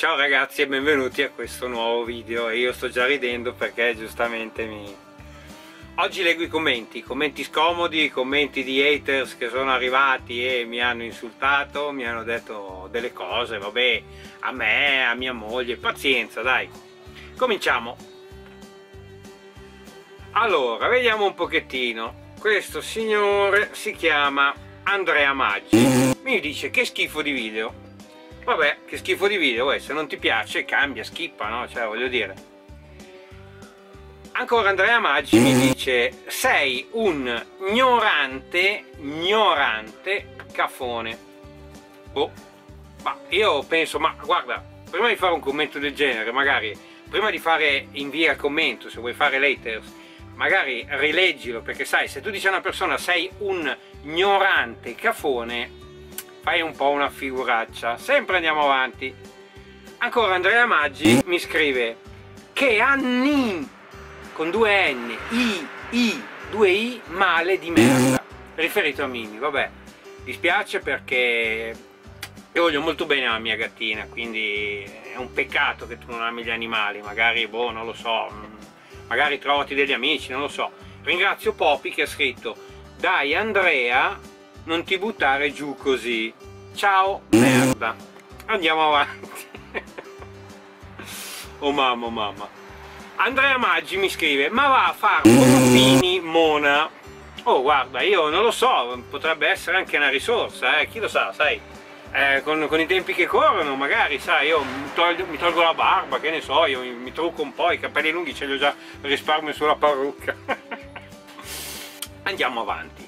Ciao ragazzi e benvenuti a questo nuovo video. Io sto già ridendo perché giustamente oggi leggo i commenti scomodi, i commenti di haters che sono arrivati e mi hanno insultato, mi hanno detto delle cose, vabbè, a me, a mia moglie, pazienza dai. Cominciamo. Allora, vediamo un pochettino. Questo signore si chiama Andrea Maggi. Mi dice che schifo di video. Vabbè, che schifo di video, se non ti piace cambia, skippa, no? Cioè, voglio dire. Ancora Andrea Maggi mi dice: sei un ignorante cafone. Boh, ma io penso, ma guarda, prima di fare un commento del genere, magari, prima di fare invia il commento, se vuoi fare haters, magari rileggilo, perché sai, se tu dici a una persona sei un ignorante cafone, fai un po' una figuraccia. Sempre andiamo avanti. Ancora Andrea Maggi mi scrive: che anni con due n i 2 i male di merda, riferito a Mimi. Vabbè, dispiace perché io voglio molto bene alla mia gattina, quindi è un peccato che tu non ami gli animali. Magari, boh, non lo so, magari trovati degli amici, non lo so. Ringrazio Poppy che ha scritto: dai Andrea, non ti buttare giù così, ciao merda. Andiamo avanti. Oh mamma, oh mamma. Andrea Maggi mi scrive: ma va a far fotopini mona. Oh guarda, io non lo so, potrebbe essere anche una risorsa, chi lo sa, sai, con i tempi che corrono magari, sai, io mi tolgo la barba, che ne so, io mi trucco un po', i capelli lunghi ce li ho già, risparmio sulla parrucca. Andiamo avanti.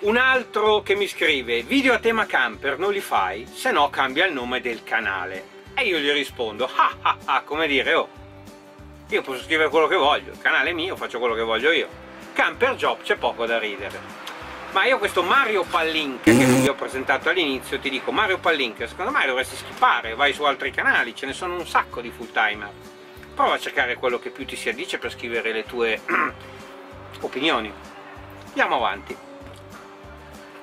Un altro che mi scrive: video a tema camper non li fai, se no cambia il nome del canale. E io gli rispondo: ah ah ah, come dire, oh, io posso scrivere quello che voglio, il canale è mio, faccio quello che voglio io. Camper Jobs c'è poco da ridere. Ma io questo Mario Pallinca che vi ho presentato all'inizio, ti dico, Mario Pallinca secondo me dovresti skippare, vai su altri canali, ce ne sono un sacco di full timer. Prova a cercare quello che più ti si addice per scrivere le tue opinioni. Andiamo avanti.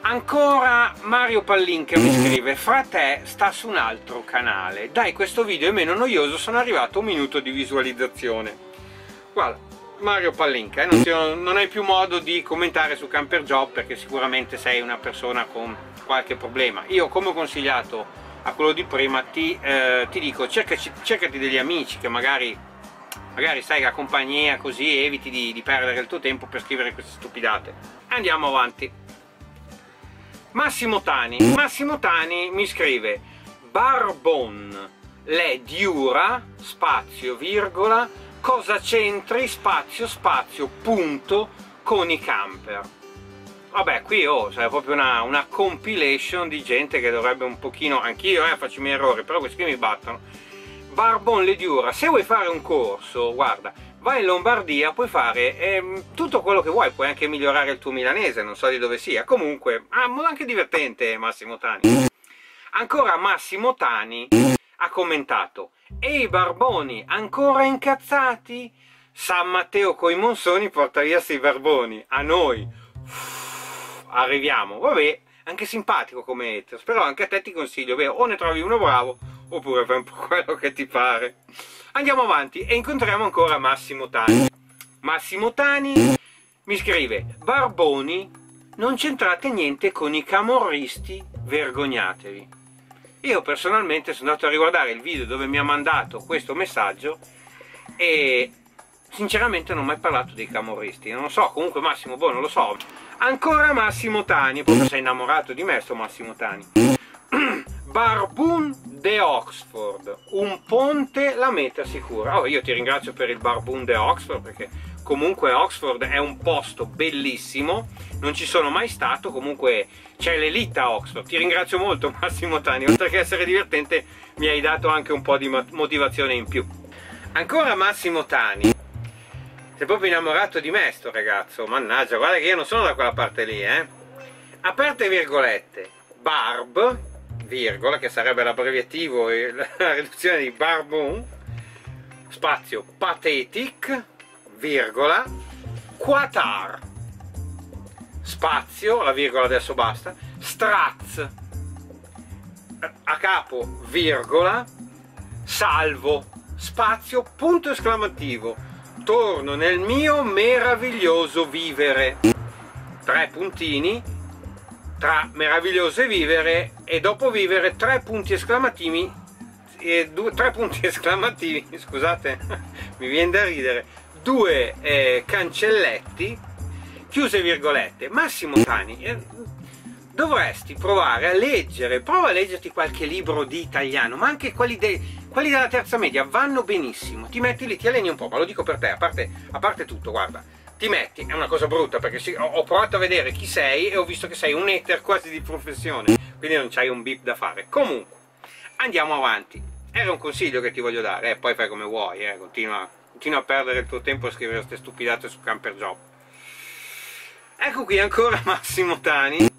Ancora Mario Pallinca mi scrive: fra te sta su un altro canale, dai questo video è meno noioso, sono arrivato a 1 minuto di visualizzazione. Guarda Mario Pallinca, non hai più modo di commentare su Camper Job perché sicuramente sei una persona con qualche problema. Io, come ho consigliato a quello di prima, ti dico cercati degli amici che magari sai, la compagnia, così eviti di perdere il tuo tempo per scrivere queste stupidate. Andiamo avanti. Massimo Tani mi scrive: Barbon, le diura, spazio, virgola, cosa c'entri, spazio, spazio, punto, con i camper. Vabbè, qui cioè, è proprio una compilation di gente che dovrebbe un pochino, anch'io faccio i miei errori, però questi qui mi battono. Barbon, le diura, se vuoi fare un corso, guarda, vai in Lombardia, puoi fare tutto quello che vuoi, puoi anche migliorare il tuo milanese, non so di dove sia. Comunque, anche divertente Massimo Tani. Ancora Massimo Tani ha commentato: ehi Barboni, ancora incazzati? San Matteo coi monsoni porta via sti Barboni, a noi. Arriviamo. Vabbè, anche simpatico come haters, però anche a te ti consiglio, beh, o ne trovi uno bravo, oppure fai un po' quello che ti pare. Andiamo avanti e incontriamo ancora Massimo Tani. Massimo Tani mi scrive: Barboni, non c'entrate niente con i camorristi, vergognatevi. Io personalmente sono andato a riguardare il video dove mi ha mandato questo messaggio e sinceramente non ho mai parlato dei camorristi, non lo so, comunque Massimo, boh, non lo so. Ancora Massimo Tani, proprio sei innamorato di me sto Massimo Tani. Barbun de Oxford, un ponte la meta sicura. Io ti ringrazio per il Barbun de Oxford, perché comunque Oxford è un posto bellissimo, non ci sono mai stato, comunque c'è l'elite a Oxford. Ti ringrazio molto Massimo Tani, oltre che essere divertente mi hai dato anche un po' di motivazione in più. Ancora Massimo Tani: sei proprio innamorato di me sto ragazzo, mannaggia, guarda che io non sono da quella parte lì, aperte virgolette, Barb, virgola, che sarebbe l'abbreviativo e la riduzione di Barbon, spazio, pathetic, virgola, Qatar, spazio, la virgola adesso basta, Straz, a capo, virgola, salvo, spazio, punto esclamativo, torno nel mio meraviglioso vivere, tre puntini, tra meraviglioso e vivere, e dopo vivere tre punti esclamativi, tre punti esclamativi, scusate, mi viene da ridere, due cancelletti, chiuse virgolette. Massimo Tani, dovresti provare a leggere, prova a leggerti qualche libro di italiano, ma anche quelli della terza media vanno benissimo, ti metti lì, ti alleni un po', ma lo dico per te, a parte tutto, guarda, ti metti, è una cosa brutta perché sì, ho provato a vedere chi sei e ho visto che sei un hater quasi di professione, quindi non c'hai un bip da fare. Comunque, andiamo avanti, era un consiglio che ti voglio dare, poi fai come vuoi, continua a perdere il tuo tempo a scrivere queste stupidate su Camper Job. Ecco qui ancora Massimo Tani.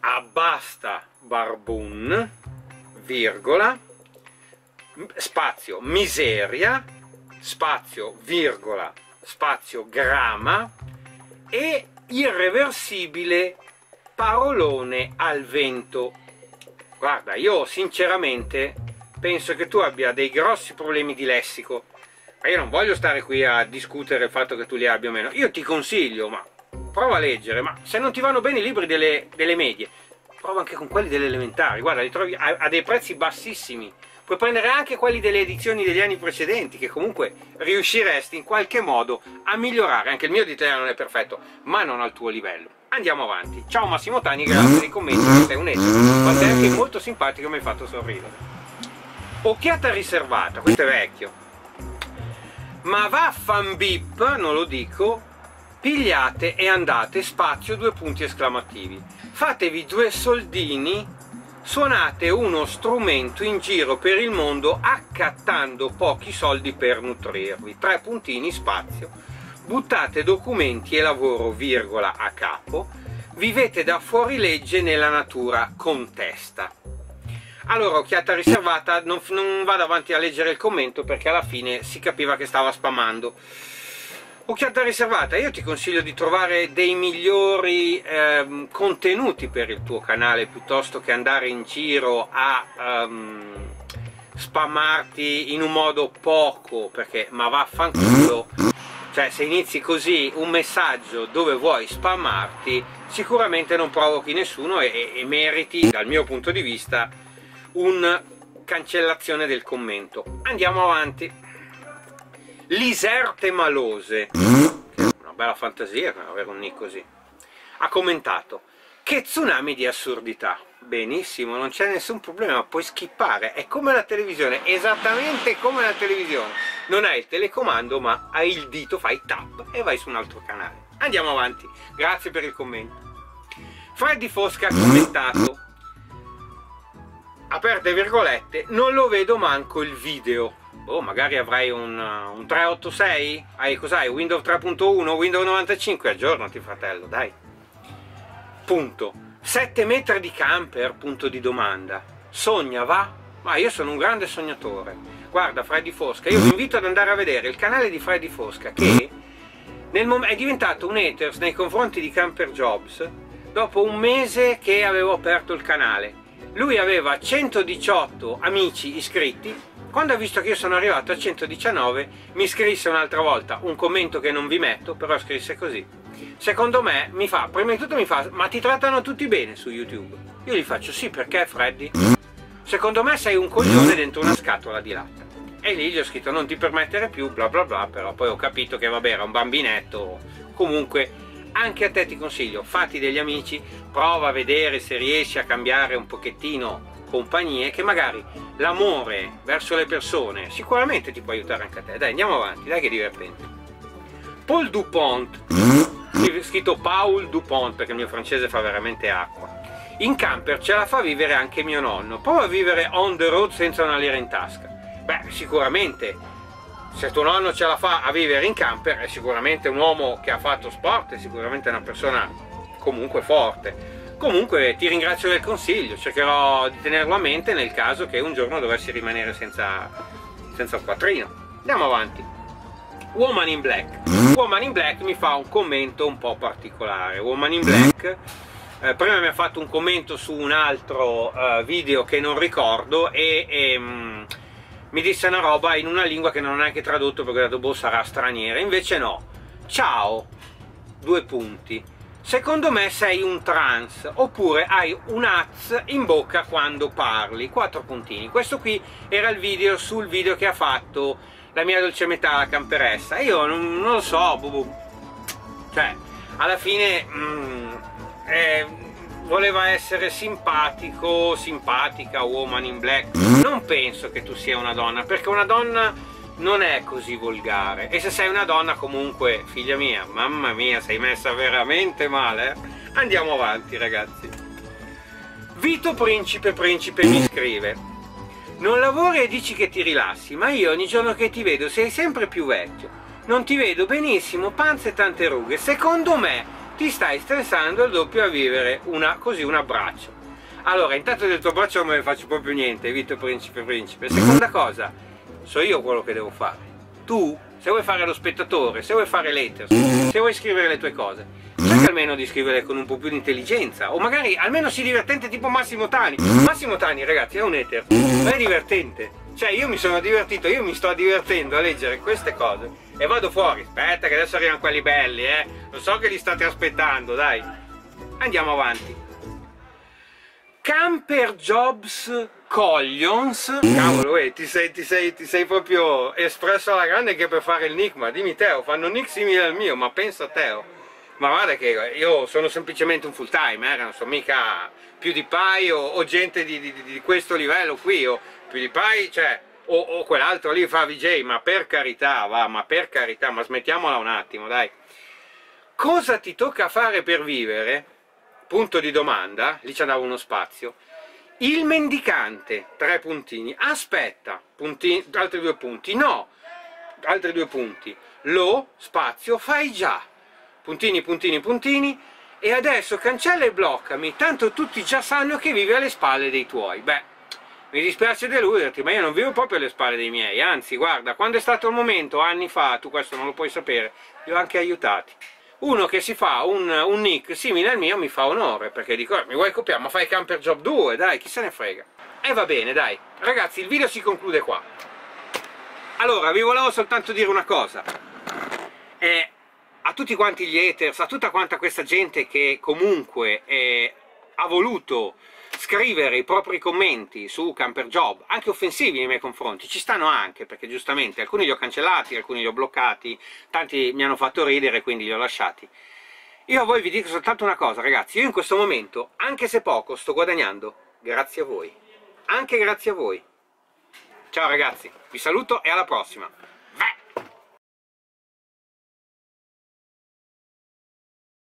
Abbasta Barbon, virgola, spazio miseria, spazio virgola, spazio grama e irreversibile, parolone al vento. Guarda, io sinceramente penso che tu abbia dei grossi problemi di lessico, ma io non voglio stare qui a discutere il fatto che tu li abbia o meno. Io ti consiglio, ma prova a leggere, ma se non ti vanno bene i libri delle medie, prova anche con quelli delle elementari, guarda, li trovi a dei prezzi bassissimi, puoi prendere anche quelli delle edizioni degli anni precedenti, che comunque riusciresti in qualche modo a migliorare. Anche il mio di italiano non è perfetto, ma non al tuo livello. Andiamo avanti. Ciao Massimo Tani, grazie dei commenti, che sei un etero, ma sei anche molto simpatico e mi hai fatto sorridere. Occhiata riservata, questo è vecchio, ma vaffan bip, non lo dico, pigliate e andate, spazio, due punti esclamativi, fatevi due soldini, suonate uno strumento in giro per il mondo accattando pochi soldi per nutrirvi, tre puntini, spazio, buttate documenti e lavoro, virgola, a capo, vivete da fuorilegge nella natura con testa. Allora, occhiata riservata, non vado avanti a leggere il commento perché alla fine si capiva che stava spammando. Occhiata riservata, io ti consiglio di trovare dei migliori contenuti per il tuo canale piuttosto che andare in giro a spammarti in un modo poco, perché ma vaffanculo, cioè se inizi così un messaggio dove vuoi spammarti sicuramente non provochi nessuno e meriti, dal mio punto di vista, una cancellazione del commento. Andiamo avanti. Liserte Malose, una bella fantasia avere un nick così, ha commentato: che tsunami di assurdità. Benissimo, non c'è nessun problema, puoi skippare, è come la televisione, esattamente come la televisione, non hai il telecomando ma hai il dito, fai tap e vai su un altro canale. Andiamo avanti, grazie per il commento. Freddy Fosca ha commentato, aperte virgolette, non lo vedo manco il video. Oh, magari avrai un 386? Cos'hai? Windows 3.1? Windows 95? Aggiornati, fratello, dai. Punto. 7 metri di camper? Punto di domanda. Sogna, va? Ma io sono un grande sognatore. Guarda, Freddy Fosca, io vi invito ad andare a vedere il canale di Freddy Fosca, che è diventato un haters nei confronti di Camper Jobs dopo un mese che avevo aperto il canale. Lui aveva 118 amici iscritti. Quando ha visto che io sono arrivato a 119 mi scrisse un'altra volta un commento che non vi metto, però scrisse così: secondo me, prima di tutto mi fa, ma ti trattano tutti bene su YouTube? Io gli faccio: sì, perché Freddy? Secondo me sei un coglione dentro una scatola di latta. E lì gli ho scritto: non ti permettere più, bla bla bla, però poi ho capito che vabbè, era un bambinetto. Comunque anche a te ti consiglio, fatti degli amici, prova a vedere se riesci a cambiare un pochettino compagnie, che magari l'amore verso le persone sicuramente ti può aiutare anche a te. Dai, andiamo avanti, dai che è divertente. Paul Dupont, scritto Paul Dupont perché il mio francese fa veramente acqua, in camper ce la fa vivere anche mio nonno, prova a vivere on the road senza una lira in tasca. Beh, sicuramente se tuo nonno ce la fa a vivere in camper è sicuramente un uomo che ha fatto sport, è sicuramente una persona comunque forte. Comunque ti ringrazio del consiglio, cercherò di tenerlo a mente nel caso che un giorno dovessi rimanere senza un quattrino. Andiamo avanti. Woman in Black. Woman in Black mi fa un commento un po' particolare. Woman in Black prima mi ha fatto un commento su un altro video che non ricordo e mi disse una roba in una lingua che non ho neanche tradotto, perché ho detto boh, sarà straniera, invece no. Ciao, due punti, secondo me sei un trans, oppure hai un az in bocca quando parli, quattro puntini. Questo qui era il video, sul video che ha fatto la mia dolce metà, la camperessa. Io non lo so, cioè alla fine voleva essere simpatico, simpatica, Woman in Black. Non penso che tu sia una donna, perché una donna non è così volgare, e se sei una donna comunque, figlia mia, mamma mia, sei messa veramente male. Andiamo avanti, ragazzi. Vito Principe mi scrive: non lavori e dici che ti rilassi, ma io ogni giorno che ti vedo sei sempre più vecchio, non ti vedo benissimo, panze e tante rughe, secondo me ti stai stressando il doppio a vivere un abbraccio. Allora, intanto del tuo abbraccio non me ne faccio proprio niente, Vito Principe. Seconda cosa, so io quello che devo fare. Tu, se vuoi fare lo spettatore, se vuoi fare letters, se vuoi scrivere le tue cose, cerca almeno di scriverle con un po' più di intelligenza, o magari almeno sii divertente, tipo Massimo Tani. Massimo Tani, ragazzi, è un hater, ma è divertente. Cioè, io mi sono divertito, io mi sto divertendo a leggere queste cose e vado fuori. Aspetta che adesso arrivano quelli belli, lo so che li state aspettando, dai. Andiamo avanti. Camper Jobs Coglions, cavolo, ti sei proprio espresso alla grande, che per fare il nick, ma dimmi Teo, fanno nick simile al mio, ma pensa Teo, ma guarda che io sono semplicemente un full time, non sono mica PewDiePie o gente di questo livello qui, o PewDiePie, cioè, o quell'altro lì, Favij, ma per carità, va, ma per carità, ma smettiamola un attimo, dai. Cosa ti tocca fare per vivere? Punto di domanda, lì ci andava uno spazio. Il mendicante, tre puntini. Aspetta, puntini, altri due punti. No, altri due punti. Lo, spazio, fai già. Puntini, puntini, puntini. E adesso cancella e bloccami, tanto tutti già sanno che vivi alle spalle dei tuoi. Beh, mi dispiace deluderti, ma io non vivo proprio alle spalle dei miei. Anzi, guarda, quando è stato il momento, anni fa, tu questo non lo puoi sapere, li ho anche aiutati. Uno che si fa un nick simile al mio mi fa onore, perché dico, mi vuoi copiare? Ma fai Camper Job 2, dai, chi se ne frega. E va bene, dai. Ragazzi, il video si conclude qua. Allora, vi volevo soltanto dire una cosa. A tutti quanti gli haters, a tutta quanta questa gente che comunque ha voluto scrivere i propri commenti su Camper Job, anche offensivi nei miei confronti, ci stanno anche, perché giustamente alcuni li ho cancellati, alcuni li ho bloccati, tanti mi hanno fatto ridere, quindi li ho lasciati. Io a voi vi dico soltanto una cosa, ragazzi, io in questo momento, anche se poco, sto guadagnando grazie a voi, anche grazie a voi. Ciao ragazzi, vi saluto e alla prossima.